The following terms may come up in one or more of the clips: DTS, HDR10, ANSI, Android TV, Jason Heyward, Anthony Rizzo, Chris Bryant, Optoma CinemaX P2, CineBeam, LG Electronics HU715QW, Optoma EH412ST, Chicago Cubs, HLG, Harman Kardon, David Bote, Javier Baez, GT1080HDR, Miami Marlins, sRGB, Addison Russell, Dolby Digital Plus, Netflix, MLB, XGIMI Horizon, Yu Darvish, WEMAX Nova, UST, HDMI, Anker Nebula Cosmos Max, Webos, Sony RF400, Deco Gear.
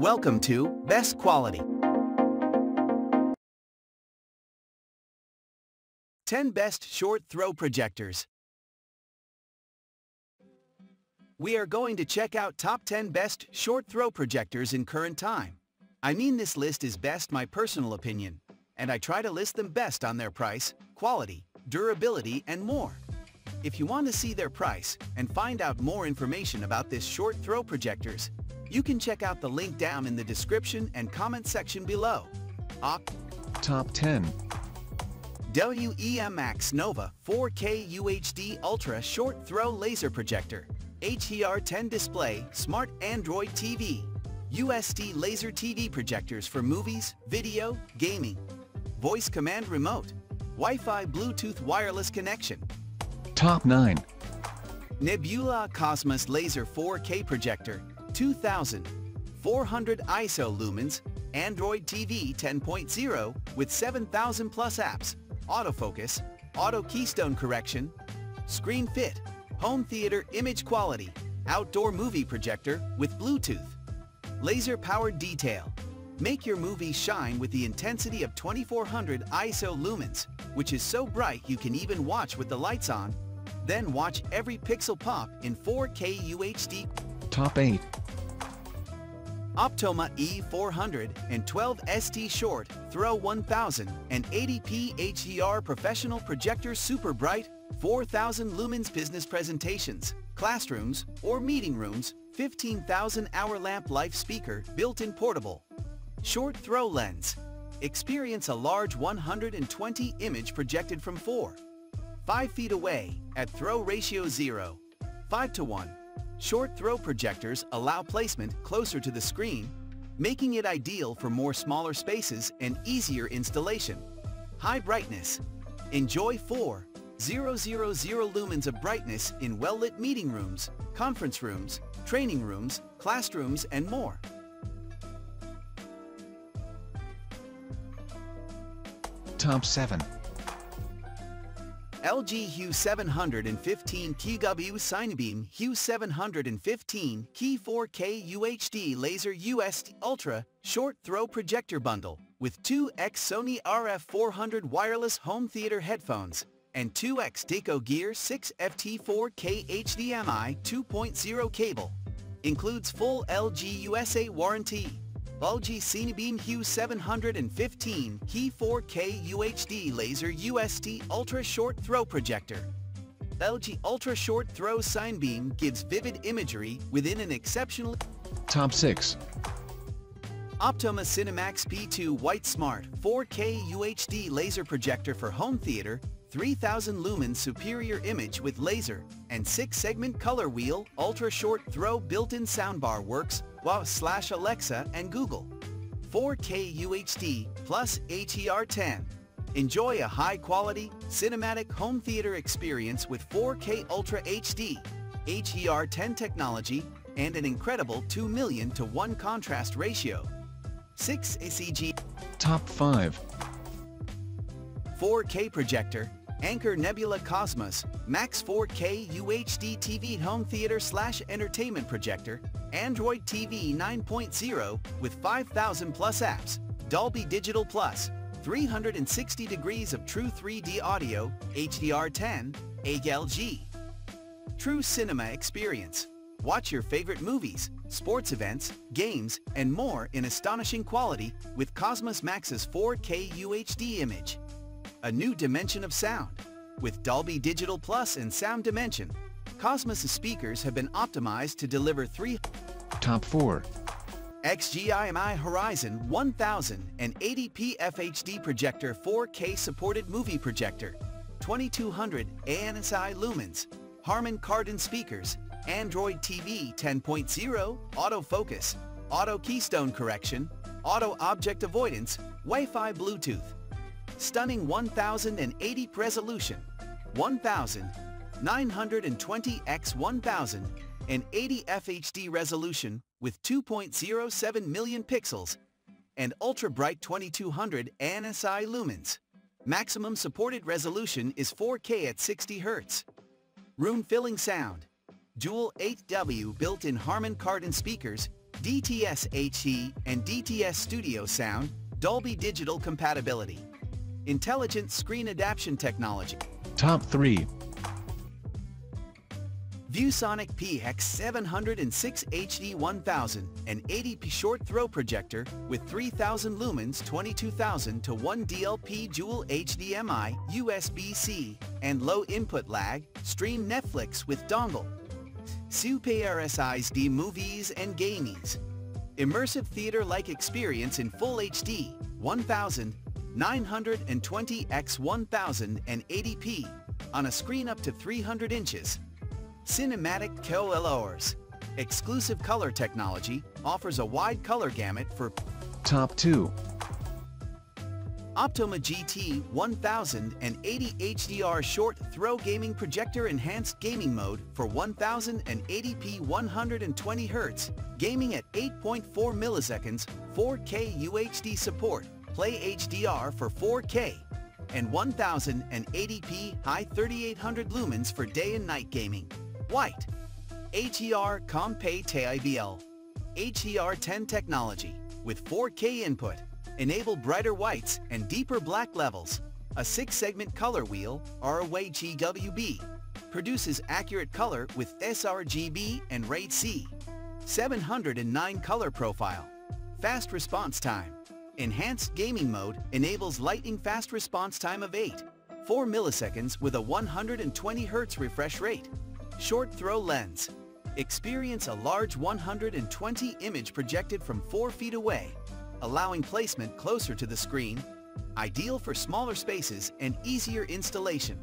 Welcome to Best Quality. 10 Best Short Throw Projectors. We are going to check out top 10 best short throw projectors in current time. I mean, this list is best my personal opinion, and I try to list them best on their price, quality, durability, and more. If you want to see their price and find out more information about this short throw projectors, you can check out the link down in the description and comment section below. Top 10. WEMAX Nova 4K UHD Ultra Short Throw Laser Projector, HDR10 Display, Smart Android TV, UST Laser TV Projectors for Movies, Video, Gaming, Voice Command Remote, Wi-Fi Bluetooth Wireless Connection. Top 9. NEBULA Cosmos Laser 4K Projector, 2,400 ISO lumens, Android TV 10.0 with 7,000 plus apps, autofocus, auto keystone correction, screen fit, home theater image quality, outdoor movie projector with Bluetooth, laser powered detail. Make your movie shine with the intensity of 2400 ISO lumens, which is so bright you can even watch with the lights on, then watch every pixel pop in 4K UHD. Top 8. Optoma EH412ST Short Throw 1080p HDR Professional Projector Super Bright, 4,000 lumens. Business presentations, classrooms, or meeting rooms, 15,000 hour lamp life speaker, built-in portable. Short throw lens. Experience a large 120 image projected from 4.5 feet away at throw ratio 0.5 to 1. Short throw projectors allow placement closer to the screen, making it ideal for more smaller spaces and easier installation. High brightness. Enjoy 4,000 lumens of brightness in well-lit meeting rooms, conference rooms, training rooms, classrooms, and more. Top 7. LG HU715QW Cinebeam HU715K 4K UHD Laser UST Ultra Short Throw Projector Bundle with 2x Sony RF400 Wireless Home Theater Headphones and 2x Deco Gear 6FT 4K HDMI 2.0 cable. Includes full LG USA warranty. LG Cinebeam HU715K 4K UHD Laser UST Ultra Short Throw Projector. LG Ultra Short Throw Cinebeam gives vivid imagery within an exceptional. Top 6. Optoma CinemaX P2 White Smart 4K UHD Laser Projector for Home Theater, 3,000 lumens superior image with laser and 6-segment color wheel. Ultra Short Throw built-in soundbar works WOW/Alexa and Google. 4K UHD plus HDR10. Enjoy a high-quality, cinematic home theater experience with 4K Ultra HD, HDR10 technology, and an incredible 2 million to 1 contrast ratio. 6ACG. Top 5. 4K Projector, Anker Nebula Cosmos Max 4K UHD TV Home Theater / Entertainment Projector, Android TV 9.0 with 5,000 plus apps, Dolby Digital Plus, 360 degrees of true 3D audio, HDR10, HLG. True cinema experience. Watch your favorite movies, sports events, games, and more in astonishing quality with Cosmos Max's 4K UHD image. A new dimension of sound. With Dolby Digital Plus and Sound Dimension, Cosmos' speakers have been optimized to deliver Top 4. XGIMI Horizon 1080p FHD Projector 4K Supported Movie Projector, 2200 ANSI lumens, Harman Kardon speakers, Android TV 10.0, autofocus, auto keystone correction, auto object avoidance, Wi-Fi Bluetooth. Stunning 1080 resolution, 1920x1080 FHD resolution with 2.07 million pixels and ultra-bright 2200 ANSI lumens. Maximum supported resolution is 4K at 60 Hz. Room-filling sound. Dual 8W built-in Harman Kardon speakers, DTS HE and DTS Studio Sound, Dolby Digital compatibility. Intelligent Screen Adaption Technology. Top 3. ViewSonic PX706HD 1080p Short Throw Projector with 3000 lumens 22,000 to 1 DLP Dual HDMI, USB-C, and low input lag, stream Netflix with dongle. Supersized movies and games. Immersive theater-like experience in Full HD, 1920x1080p, on a screen up to 300 inches. Cinematic colors. Exclusive color technology offers a wide color gamut for... Top 2. Optoma GT1080HDR Short Throw Gaming Projector Enhanced Gaming Mode for 1080p 120Hz, gaming at 8.4 milliseconds, 4K UHD support, Play HDR for 4K, and 1080p high 3800 lumens for day and night gaming. White. HDR-compatible. HDR10 technology, with 4K input. Enable brighter whites and deeper black levels. A 6-segment color wheel, RGB, produces accurate color with sRGB and RAID C. 709 color profile. Fast response time. Enhanced gaming mode enables lightning fast response time of 8.4 milliseconds with a 120Hz refresh rate. Short throw lens. Experience a large 120 image projected from 4 feet away, allowing placement closer to the screen, ideal for smaller spaces and easier installation.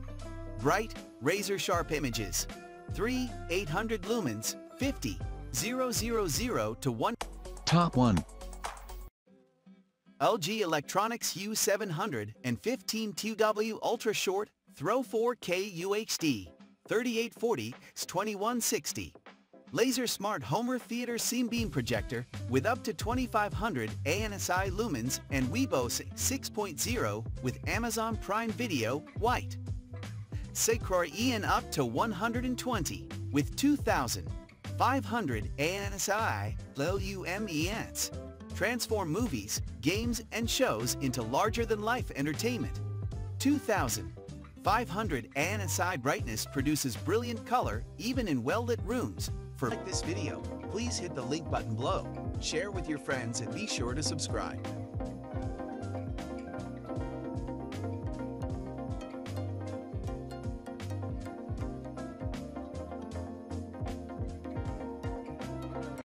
Bright, razor-sharp images. 3800 lumens, 50,000 to 1. Top 1. LG Electronics HU715QW Ultra Short Throw 4K UHD, 3840x2160. Laser Smart Homer Theater Seam Beam Projector with up to 2500 ANSI lumens and Webos 6.0 with Amazon Prime Video, white. Sacroian up to 120 with 2500 ANSI lumens. Transform movies, games, and shows into larger-than-life entertainment. 2500 ANSI brightness produces brilliant color even in well-lit rooms. For like this video, please hit the like button below, share with your friends, and be sure to subscribe.